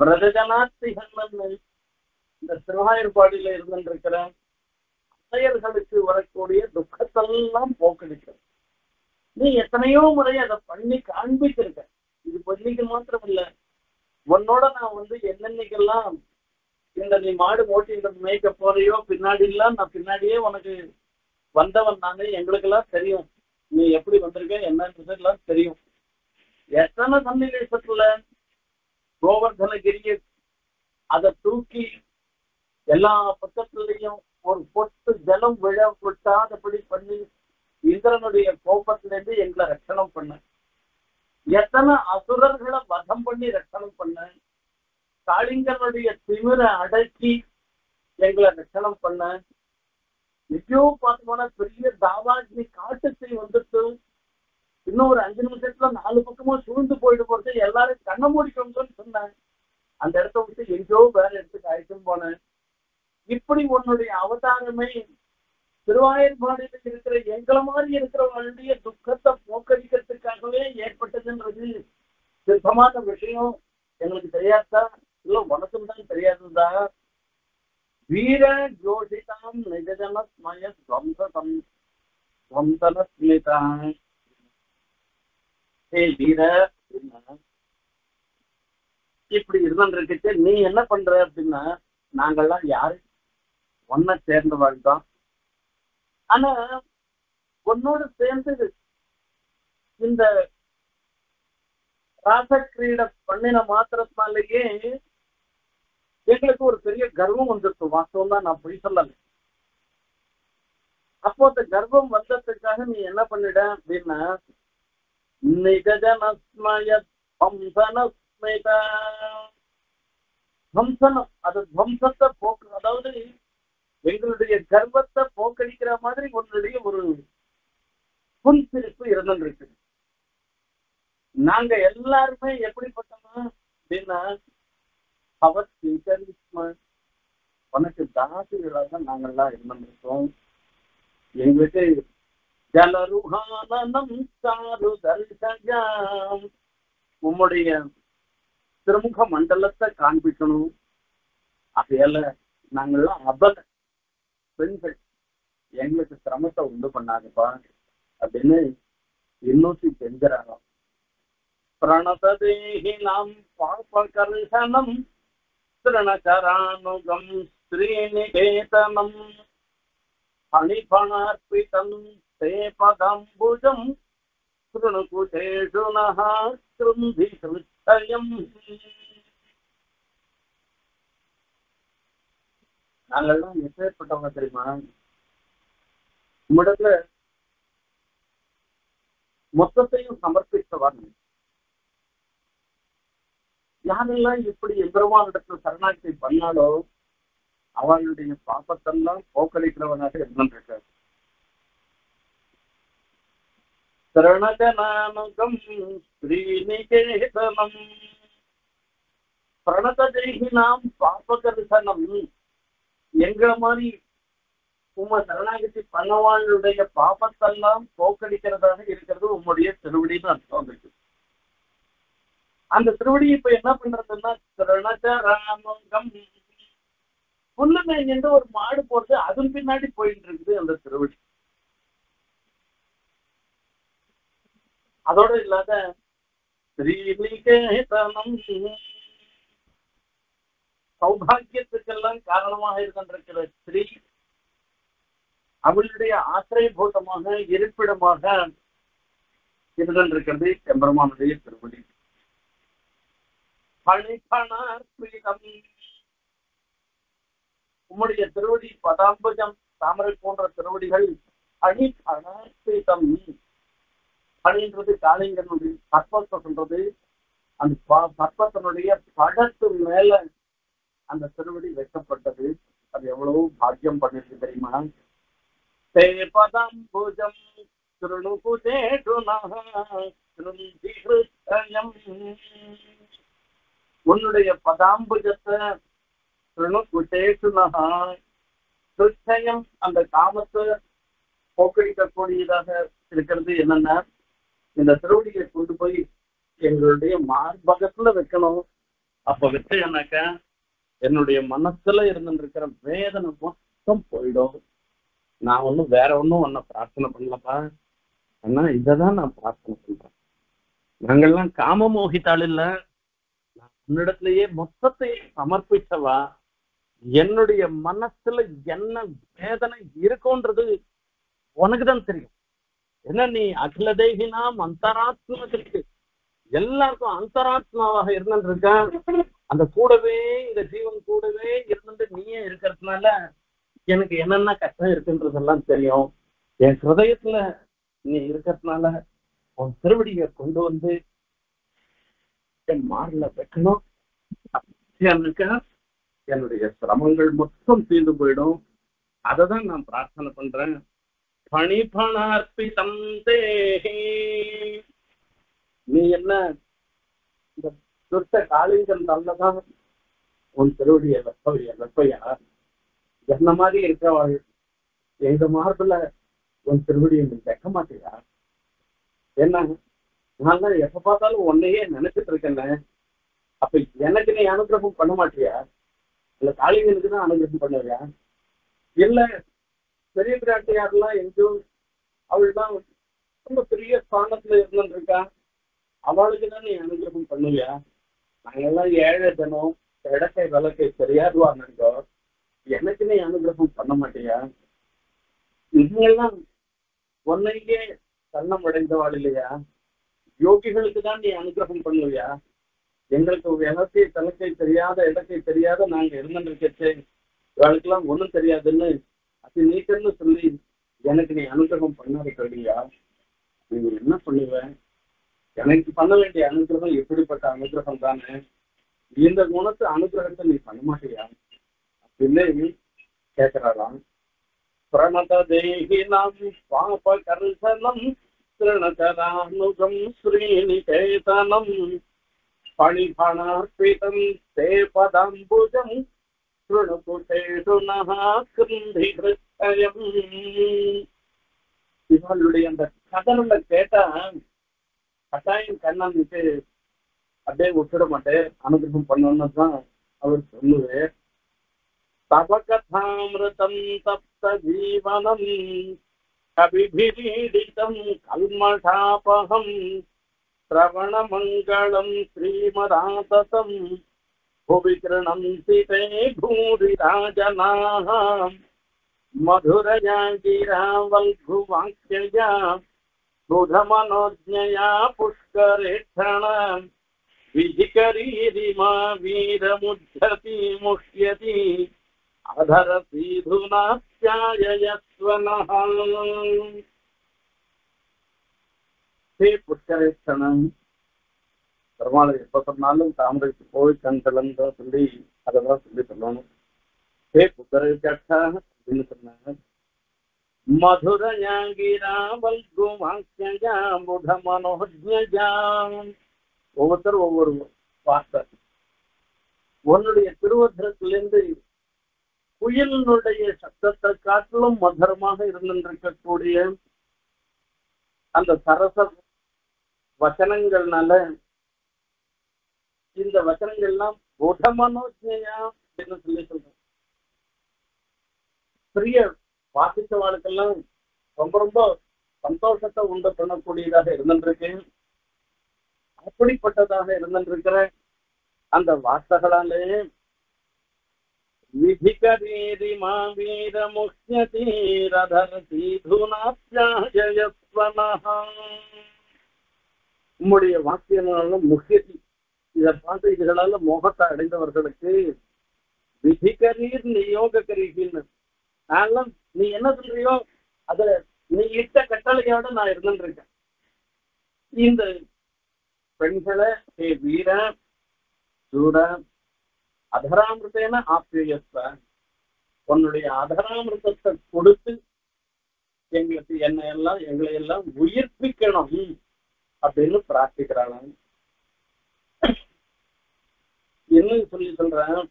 விரதஜனாத்திகன் இந்த திருவாயூர்பாடியில இருந்துட்டு இருக்கிற செயல்களுக்கு வரக்கூடிய துக்கத்தெல்லாம் போக்கடிக்க நீ எத்தனையோ முறை அதை பண்ணி காண்பிச்சிருக்க. இது பொன்னிக்கு மாத்திரம் இல்ல, உன்னோட நான் வந்து என்னென்னைக்கெல்லாம் இந்த நீ மாடு ஓட்டிட்டு மேய்க்க போறையோ பின்னாடி எல்லாம் நான் பின்னாடியே உனக்கு வந்தவன் நானே, எங்களுக்கெல்லாம் தெரியும் நீ எப்படி வந்திருக்க என்னன்றதெல்லாம் தெரியும். எத்தனை சன்னிவேசத்துல கோவர்தனகிரிய அதை தூக்கி எல்லா பக்கத்துலையும் ஒரு பொட்டு ஜலம் விழ கொட்டாதபடி பண்ணி இந்திரனுடைய கோபத்திலிருந்து எங்களை ரட்சணம் பண்ண, எத்தனை அசுரர்களை வதம் பண்ணி ரட்சணம் பண்ண, காளிங்கனுடைய திமிரை அடக்கி எங்களை ரட்சணம் பண்ண. எப்பயோ பார்த்தோம்னா பெரிய தாவாஜி காட்டுத்தை வந்துட்டு இன்னும் ஒரு அஞ்சு நிமிஷத்துல நாலு பக்கமும் சூழ்ந்து போயிட்டு போறது, எல்லாரும் கண்ணை மூடிக்கணும்னு சொன்னேன். அந்த இடத்த விட்டு எங்கேயோ வேற இடத்துக்கு அழைச்சும் போனேன். இப்படி உன்னுடைய அவதாரமே திருவாயூர்பாடியில் இருக்கிற எங்களை மாதிரி இருக்கிறவங்களுடைய துக்கத்தை போக்கடிக்கிறதுக்காகவே ஏற்பட்டதுன்றது சிற்பமான விஷயம். எங்களுக்கு தெரியாதா இல்லை, உனக்கும் தான் தெரியாதுதா. வீர ஜோஷிதாம் நிஜஜன ஸ்மய ஸ்வம்சம் ஸ்வம்சன ஸ்மிதாம். ஏய் வீர, இப்படி இருந்துட்டு நீ என்ன பண்ற அப்படின்னா, நாங்கள்லாம் யாரு, ஒன்ன சேர்ந்தவாள் தான். ஆனா ஒன்னோடு சேர்ந்து இந்த ராசக்கிரீட பண்ணின மாத்திரத்தினாலேயே எங்களுக்கு ஒரு பெரிய கர்வம் வந்துருச்சு. வாஸ்தவம் தான், நான் போய் சொல்லலை. அப்போ அந்த கர்வம் வந்ததுக்காக நீ என்ன பண்ணிட அப்படின்னா, துவம்சனம், அது துவம்சத்தை போக்கு, அதாவது எங்களுடைய கர்வத்தை போக்கடிக்கிற மாதிரி உன்னுடைய ஒரு புன்சிரிப்பு இருந்துருக்கு. நாங்க எல்லாருமே எப்படிப்பட்டோம் அப்படின்னா, அவர் உனக்கு தாசுகளாக நாங்கள்லாம் இருந்துருக்கோம். எங்களுக்கு ஜலருகானனம் சாரு தரிசனம், உம்முடைய திருமுக மண்டலத்தை காண்பிக்கணும். அதையெல்ல நாங்கள்லாம் அபல பெண்கள், எங்களுக்கு சிரமத்தை உண்டு பண்ணாதுப்பா அப்படின்னு இன்னொரு செஞ்சுறாங்க. பிரணதேகி நாம் பாபகர்ஷனம் திருணகரானுகம் ஸ்ரீநிகேதனம் அணிபணார்பிதம் தேபதம்புஜம் திருணுகுதேஷு நஹா கிருந்தி கிருத்தயம். நாங்கள்லாம் எப்பேற்பட்டவங்க தெரியுமா, நம்மிடத்துல மொத்தத்தையும் சமர்ப்பித்தவர். யாரெல்லாம் இப்படி எம்பெருமானிடத்துல சரணாகி பண்ணாலோ அவளுடைய பாப்பத்தெல்லாம் போக்களிக்கிறவனாக இருந்திருக்காரு. சரணகநானுகம் ஸ்ரீநிகேதனம் பிரணதேகி நாம் பாபகர்ஷனம், எங்களை மாதிரி உம்ம சரணாகி பண்ணவாளுடைய பாப்பத்தெல்லாம் போக்களிக்கிறதாக இருக்கிறது உம்முடைய திருவடின்னு அர்த்தம் வந்துருக்கு. அந்த திருவடி இப்ப என்ன பண்றதுன்னா, திருணகராமங்கம் புல்லுமேங்கின்ற ஒரு மாடு போறது, அதன் பின்னாடி போயிட்டு இருக்குது அந்த திருவடி. அதோட இல்லாத ஸ்ரீநிகேதனம், சௌபாகியத்துக்கெல்லாம் காரணமாக இருக்கின்ற ஸ்ரீ, அவளுடைய ஆசிரியபூதமாக இருப்பிடமாக இருக்கின்றிருக்கிறது எம்பெருமானுடைய திருவடி. உம்முடைய திருவடி பதாம்புஜம், தாமரை போன்ற திருவடிகள். அணி பணார்பிதம், அணின்றது காளிங்கனுடைய சர்ப்பத்தது, அந்த சர்ப்பத்தினுடைய படத்து மேல அந்த திருவடி வைக்கப்பட்டது. அது எவ்வளவு பாக்கியம் பண்ணிருக்கு தெரியுமா. தே பதாம்புஜம் திருணுகுதேஷுநஹம், உன்னுடைய பதாம்புஜத்தை அந்த காமத்தை போக்கடிக்கக்கூடியதாக இருக்கிறது. என்னன்னா, இந்த திருவடியை கொண்டு போய் எங்களுடைய மார்பகத்துல வைக்கணும். அப்ப வச்சேன்னாக்கா என்னுடைய மனசுல இருந்துருக்கிற வேதனை மொத்தம் போயிடும். நான் ஒன்றும் வேற ஒன்றும் ஒன்ன பிரார்த்தனை பண்ணலப்பா, ஆனா இதைதான் நான் பிரார்த்தனை பண்றேன். நாங்கள்லாம் காம மோகித்தாள் இல்ல, உன்னிடத்திலேயே மொத்தத்தை சமர்ப்பிச்சவா. என்னுடைய மனசுல என்ன வேதனை இருக்கும்ன்றது உனக்குதான் தெரியும். ஏன்னா நீ அகில தேகினாம் அந்தராத்மத்திற்கு, எல்லாருக்கும் அந்தராத்மாவாக இருந்துருக்க, அந்த கூடவே இந்த ஜீவன் கூடவே இருந்துட்டு நீயே இருக்கிறதுனால எனக்கு என்னென்ன கஷ்டம் இருக்குன்றதெல்லாம் தெரியும். என் ஹிருதயத்துல நீ இருக்கிறதுனால உன் திருவடியை கொண்டு வந்து என் மாறல வைக்கணும். என்னுடைய சிரமங்கள் மொத்தம் தீர்ந்து போயிடும். அததான் நான் பிரார்த்தனை பண்றேன். பணிபணார்பிதம் தேஹி, நீ என்ன இந்த துர்த்த காளிங்கன் நல்லதான் உன் திருவடியை வெப்பைய வெப்பையா என்ன மாதிரி இருக்கவாள் எங்க மார்பில் உன் திருவடியை நீ வைக்க மாட்டியா? என்ன நான் தான் எப்ப பார்த்தாலும் உன்னையே நினைச்சிட்டு இருக்கேன், அப்ப எனக்கு நீ அனுகிரகம் பண்ண மாட்டியா? இல்ல காளிங்களுக்கு தான் அனுகிரகம் பண்ணுவியா? இல்ல பெரிய பிராட்டியாரெல்லாம் எங்கும் அவள் தான் ரொம்ப பெரிய ஸ்தானத்துல இருந்துட்டு இருக்கா, அவளுக்கு தான் நீ அனுகிரகம் பண்ணுவியா? நாங்கெல்லாம் ஏழை தினம் இடக்கை விளக்கை தெரியாதுவா நினைக்கோ, எனக்கு நீ அனுகிரகம் பண்ண மாட்டியா? நீங்கெல்லாம் உன்னையே தன்னம் அடைந்தவாள் இல்லையா, யோகிகளுக்கு தான் நீ அனுகிரகம் பண்ணுவியா? எங்களுக்கு விளக்கை தலக்கை தெரியாத இடக்கை தெரியாத நாங்க இருந்துட்டு இருக்கச்சே, இவளுக்கெல்லாம் ஒன்றும் தெரியாதுன்னு அது நீக்கன்னு சொல்லி எனக்கு நீ அனுகிரகம் பண்ணாத கல்வியா? நீங்க என்ன பண்ணுவேன்? எனக்கு பண்ண வேண்டிய அனுகிரகம் எப்படிப்பட்ட அனுகிரகம் தானே, இந்த குணத்து அனுகிரகத்தை நீ பண்ண மாட்டியா அப்படின்னு கேட்கிறாராம். பிரணத தேகி நாம் பாப கர்சனம் திருநகரானுகம் ஸ்ரீநிகேதனம் பணிபணார்பிதம் தே பதாம்புஜம் இவளுடைய அந்த கதனங்களை கேட்டா கட்டாயம் கண்ணனுக்கு அப்படியே விட்டுட மாட்டேன், அனுகிரகம் பண்ணணும்னு தான் அவர் சொல்லுவே. தபகதாமிருதம் தப்த ஜீவனம் கவிபிரீடிதம் கல்மஷாபகம் சிரவண மங்களம் ஸ்ரீமதாதசம் மதுரயா கிராவல்குவாக்கியா புதமனோஜ்ஞயா புஷ்கரேட்சண விஜிகரீரிமா வீரமுத்தி முஷ்யதி அதரசீதுனாத்யாயஸ்வன. ஹே புஷ்கரேட்சணன், பெருமாள் எப்ப சொன்னாலும் தாமரைக்கு போய் கண் கலந்த சொல்லி அதெல்லாம் சொல்லி சொல்லணும். ஹே புத்தரை கேட்டா அப்படின்னு சொன்னாங்க. ஒவ்வொருத்தரும் ஒவ்வொரு வார்த்தை உன்னுடைய திருவத்திரத்திலிருந்து குயிலினுடைய சத்தத்தை காட்டிலும் மதுரமாக இருந்திருக்கக்கூடிய அந்த சரச வசனங்கள்னால இந்த வசனங்கள் எல்லாம் புதமனோஜ்ஞயா அப்படின்னு சொல்லி சொல்றேன். பெரிய வாசித்தவாளுக்கெல்லாம் ரொம்ப ரொம்ப சந்தோஷத்தை உண்டு பண்ணக்கூடியதாக இருந்துருக்கேன். அப்படிப்பட்டதாக இருந்துருக்கிற அந்த வார்த்தைகளாலே விதிகரீரி மாவீர முஷ்யதி ரதரதீதுனாப்யாயஸ்வனஹ உம்முடைய வாக்கியனாலும் முஷ்யதி இதை பார்த்து இதுகளால மோகத்தை அடைந்தவர்களுக்கு விதிகரீர் நியோக கரீகின்னு நான்லாம் நீ என்ன சொல்றியோ அத நீ இட்ட கட்டளையோட நான் இருந்துட்டு இருக்கேன். இந்த பெண்களை ஹே வீர சூட அதராமிருத்தேன ஆப்யஸ்வ உன்னுடைய அதராமிருத்தத்தை கொடுத்து எங்களுக்கு என்ன எல்லாம் எங்களை எல்லாம் உயிர்ப்பிக்கணும் அப்படின்னு பிரார்த்திக்கிறாங்க. என்ன சொல்லி சொல்றேன்?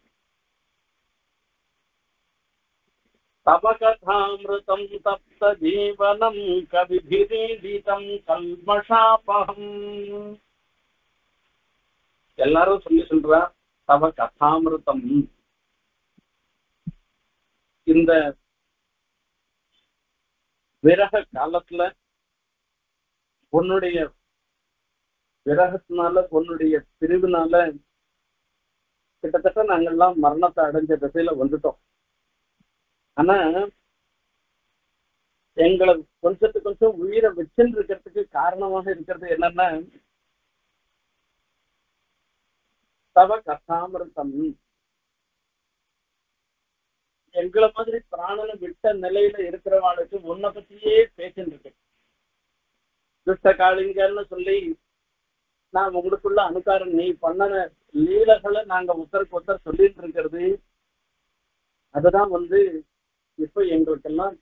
தபகதாமிருதம் தப்த ஜீவனம் கவிபிரீடிதம் கல்மஷாபகம் எல்லாரும் சொல்லி சொல்றா. தபகதாமிருதம் இந்த விரக காலத்துல உன்னுடைய விரகத்தினால உன்னுடைய பிரிவினால கிட்டத்தட்ட நாங்கள்லாம் மரணத்தை அடைஞ்ச திசையில வந்துட்டோம். ஆனா எங்களை கொஞ்சத்து கொஞ்சம் உயிரை வச்சுன்னு இருக்கிறதுக்கு காரணமாக இருக்கிறது என்னன்னா தவ கதாமிருத்தம். எங்களை மாதிரி பிராணனை விட்ட நிலையில இருக்கிறவாளுக்கு உன்னை பத்தியே பேசின்னு இருக்கு, துஷ்ட காளிங்கன்னு சொல்லி நான் உங்களுக்குள்ள அனுக்காரன் நீ பண்ணன லீலைகளை நாங்க ஒருத்தருக்கு ஒருத்தர் சொல்லிட்டு இருக்கிறது அதுதான் வந்து இப்ப எங்களுக்கெல்லாம்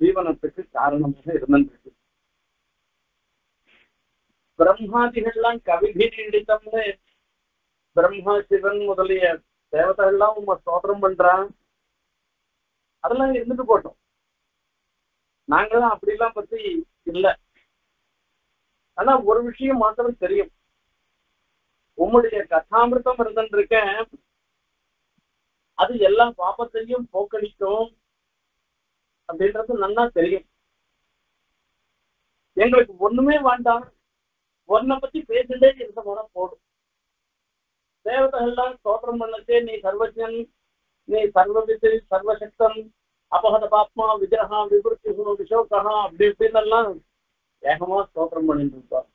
ஜீவனத்துக்கு காரணமாக இருந்திருக்கு. பிரம்மாதிகள்லாம் கவிதை நீடித்தம்னு பிரம்மா சிவன் முதலிய தேவதைகள்லாம் உங்க ஸ்தோத்திரம் பண்றான், அதெல்லாம் இருந்துட்டு போட்டோம். நாங்களாம் அப்படிலாம் பத்தி இல்லை. ஆனா ஒரு விஷயம் மாத்திரம் தெரியும், உங்களுடைய கதாமிருத்தம் இருந்துருக்க அது எல்லா பாபத்தையும் போக்கடிக்கும் அப்படின்றது நல்லா தெரியும். எங்களுக்கு ஒண்ணுமே வேண்டாம், ஒன்னை பத்தி பேசிட்டே இருந்த போனா போடும். தேவதைகள்லாம் ஸ்தோத்திரம் பண்ணச்சே நீ சர்வஜன், நீ சர்வவித்து, சர்வசக்தன், அபகத பாப்மா, விஜரஹா, விபுத்தி, விஷோகா அப்படி இப்படின்னு எல்லாம் ஏகமா ஸ்தோத்திரம் பண்ணிட்டு இருப்பார்.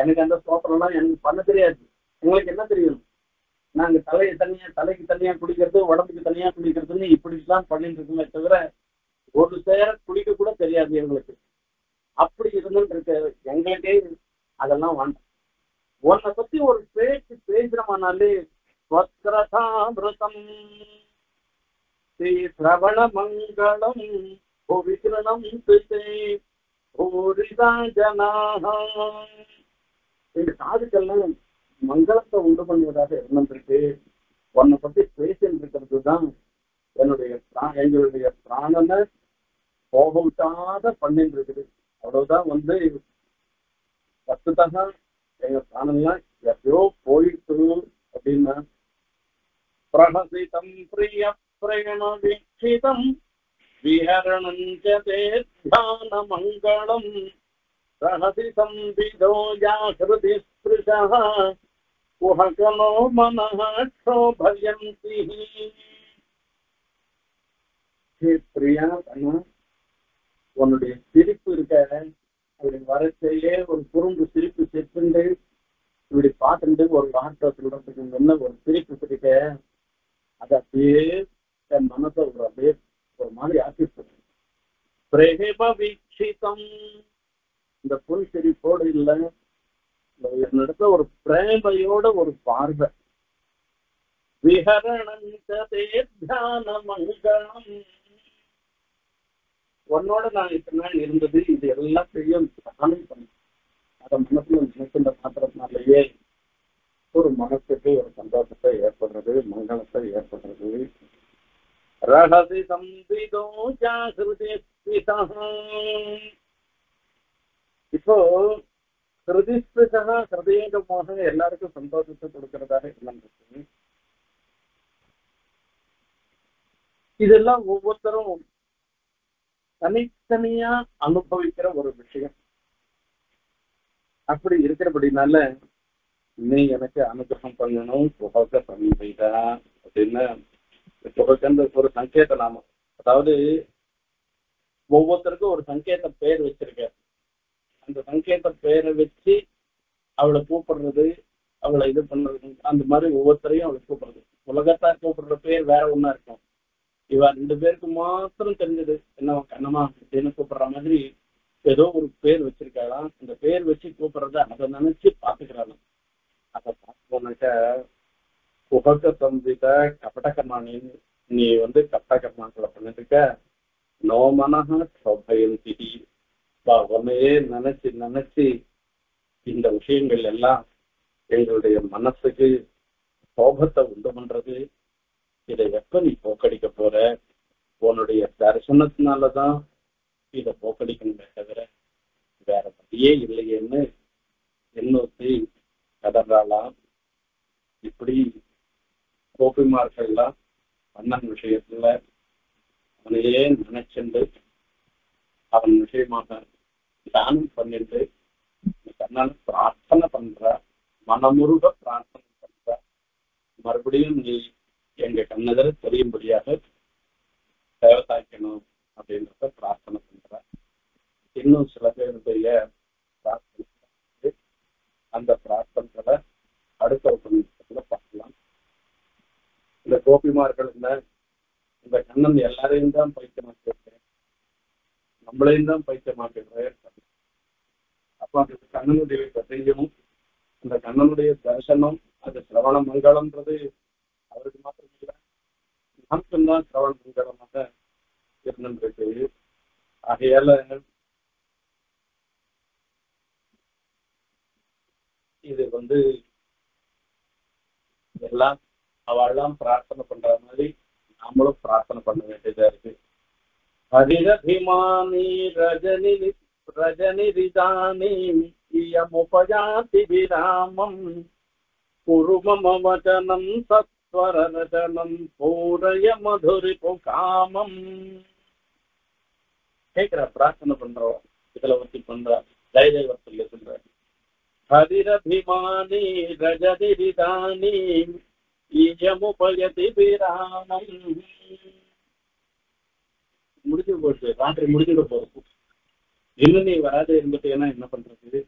எனக்கு அந்த ஸ்தோத்திரம்லாம் எனக்கு பண்ண தெரியாது. உங்களுக்கு என்ன தெரியும்? நாங்க தலையை தனியா தலைக்கு தனியா குடிக்கிறது, உடம்புக்கு தனியா குடிக்கிறதுன்னு இப்படிலாம் பண்ணிட்டு இருக்குமே தவிர ஒரு சேர குடிக்க கூட தெரியாது எங்களுக்கு. அப்படி இருந்துட்டு இருக்காது எங்களுக்கே. அதெல்லாம் வேண்டாம். உன்னை பத்தி ஒரு பேச்சு பேசுறமானாலே ஸ்வத்ரதாமிருதம் ஸ்ரீ சிரவண மங்களம் விக்ரணம் எங்க காதுக்கெல்லாம் மங்களத்தை உண்டு பண்ணுவதாக இருந்திருக்கு. உன்னை பத்தி பேசிட்டு இருக்கிறது தான் என்னுடைய எங்களுடைய பிராணனை போகவிட்டாத பண்ணிட்டு இருக்குது. அவ்வளவுதான் வந்து வஸ்துதான் எங்க பிராணம்லாம் எப்பயோ போயிட்டு அப்படின்னா பிரகசிதம் பிரிய பிரேம வீட்சிதம் விஹரணஞ்சதேதானமங்களம் ரஹசிதம் விதோ யாஹ்ருதி ஸ்பிருஷஹ குஹகனோ மனஹ க்ஷோபயந்தி. ஹே பிரியா அண்ணா, உன்னுடைய சிரிப்பு இருக்க அப்படி வரச்சையே ஒரு குறும்பு சிரிப்பு செத்துண்டு இப்படி பார்த்துட்டு ஒரு வாட்டத்துல ஒரு சிரிப்பு சிரிக்க அது அப்படியே என் மனசை ஒரு அப்படியே ஒரு மாதிரி ஆசிர்வதி பிரேம வீட்சிதம். இந்த புல் சிரிப்போடு இல்லை, என்னிடத்துல ஒரு பிரேமையோட ஒரு பார்வை. விஹரணம் உன்னோட நான் இத்தனை நாள் இருந்தது இது எல்லாத்தையும் தானம் பண்ணேன். அதை மனசுல நினைக்கின்ற மாத்திரத்தினாலேயே ஒரு மனசுக்கு ஒரு சந்தோஷத்தை ஏற்படுறது, மங்களத்தை ஏற்படுறது. ரகசிதம் விதோ ஜாகிருதி இப்போ ஹிருதிஸ்பிருஷா ஹிருதயங்கமாக எல்லாருக்கும் சந்தோஷத்தை கொடுக்கறதாக இருந்திருக்கு. இதெல்லாம் ஒவ்வொருத்தரும் தனித்தனியா அனுபவிக்கிற ஒரு விஷயம். அப்படி இருக்கிறபடினால நீ எனக்கு அனுகிரகம் பண்ணணும், புகழ்க்க பண்ணிட்டா அப்படின்னு புகழ்கன்ற ஒரு சங்கேத நாமம். அதாவது ஒவ்வொருத்தருக்கும் ஒரு சங்கேத பேர் வச்சிருக்க. அந்த சங்கேத பேரை வச்சு அவளை கூப்பிடுறது, அவளை இது பண்றது, அந்த மாதிரி ஒவ்வொருத்தரையும் அவளை கூப்பிடுறது. உலகத்தார் கூப்பிடுற பேர் வேற ஒன்னா இருக்கும். இவ ரெண்டு பேருக்கு மாத்திரம் தெரிஞ்சது என்னவா கண்ணமா அப்படின்னு கூப்பிடுற மாதிரி ஏதோ ஒரு பேர் வச்சிருக்காளாம். அந்த பேர் வச்சு கூப்பிடுறத அதை நினைச்சு பாத்துக்கிறாளாம். அதை பார்த்துக்கோனாக்கா புகழ்க்க தம்பித கபடகர்மா, நீ நீ வந்து கபடகர்மாக்களை பண்ணிட்டு இருக்க. நோமனக சௌபயந்தி, உன்னையே நினைச்சு நினைச்சு இந்த விஷயங்கள் எல்லாம் எங்களுடைய மனசுக்கு சோபத்தை உண்டு பண்றது. இதை எப்ப நீ போக்கடிக்க போற? உன்னுடைய தரிசனத்தினாலதான் இதை போக்கடிக்கணுமே தவிர வேற வழியே இல்லையேன்னு இன்னொருத்தி கதறாளாம். இப்படி கோபிமார்கள்லாம் அண்ணன் விஷயத்துல அவனையே நினைச்சுண்டு அவன் விஷயமாக தியானம் பண்ணிட்டு கண்ணால் பிரார்த்தனை பண்ற, மனமுருக பிரார்த்தனை பண்ற, மறுபடியும் நீ எங்க கண்ணெதிர தெரியும்படியாக தேவதாக்கணும் அப்படின்றத பிரார்த்தனை பண்ற. இன்னும் சில பேருடைய பிரார்த்தனை, அந்த பிரார்த்தனைகளை அடுத்த ஒரு பார்க்கலாம். இந்த கோபிமார்கள் இந்த கண்ணன் எல்லாரையும் தான் பைத்தியமாக்கிறேன், நம்மளையும் தான் பைத்தியமாக்கிறேன், அப்ப கண்ணனுடைய பிரசையமும் அந்த கண்ணனுடைய தரிசனம் அது சிரவண மங்களம்ன்றது அவருக்கு மாத்திரம் இல்லை, நமக்கும்தான் சிரவண மங்களமாக இருந்துருக்கு. ஆகையால இது வந்து எல்லாம் அவெல்லாம் பிரார்த்தனை பண்ற மாதிரி நாமளும் பிரார்த்தனை பண்ண வேண்டியதா இருக்கு. ஹரிர பீமானி ரஜனி ரஜனி ரிதானி இயமுபஜாதி விராமம் குருமம வசனம் சத்வர ரதனம் பூரய மதுரிபு காமம். கேட்கிற பிரார்த்தனை பண்றோம். இதுல வச்சு பண்ற தைரிய வசதியில சொல்ற ஹரிர பீமானி ரஜனி ரிதானி இயமுபஜதி விராமம். முடிஞ்சு போச்சு, ராத்திரி முடிஞ்சுட போகும். இன்னும் நீ வராது இருந்துட்டேன்னா என்ன பண்றது?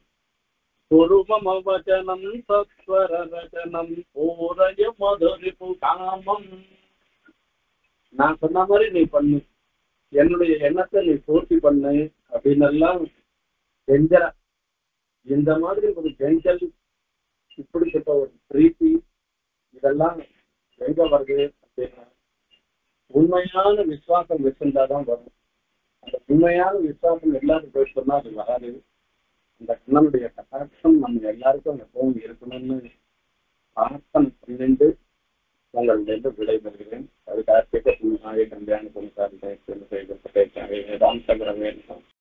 பொருமமவசனம் சத்வர ரசனம் பூரய மதுரிபு காமம். நான் சொன்ன மாதிரி நீ பண்ணு, என்னுடைய எண்ணத்தை நீ பூர்த்தி பண்ணு அப்படின்னு எல்லாம் டெஞ்சரா இந்த மாதிரி ஒரு டெஞ்சல் இப்படிப்பட்ட ஒரு பிரீத்தி இதெல்லாம் எங்க வருது அப்படின்னா உண்மையான விசுவாசம் வச்சிருந்தாதான் வரும். அந்த உண்மையான விசுவாசம் எல்லாரும் போயிட்டோம்னா அது வராது. அந்த கண்ணனுடைய கட்டாட்சம் நம்ம எல்லாருக்கும் எப்பவும் இருக்கணும்னு பிரார்த்தனை பண்ணிட்டு உங்களிடந்து விடைபெறுகிறேன். அதுக்காக கேட்க நாயகன் தியானி சார் வேண்டாம் சங்கரம் வேண்டாம்.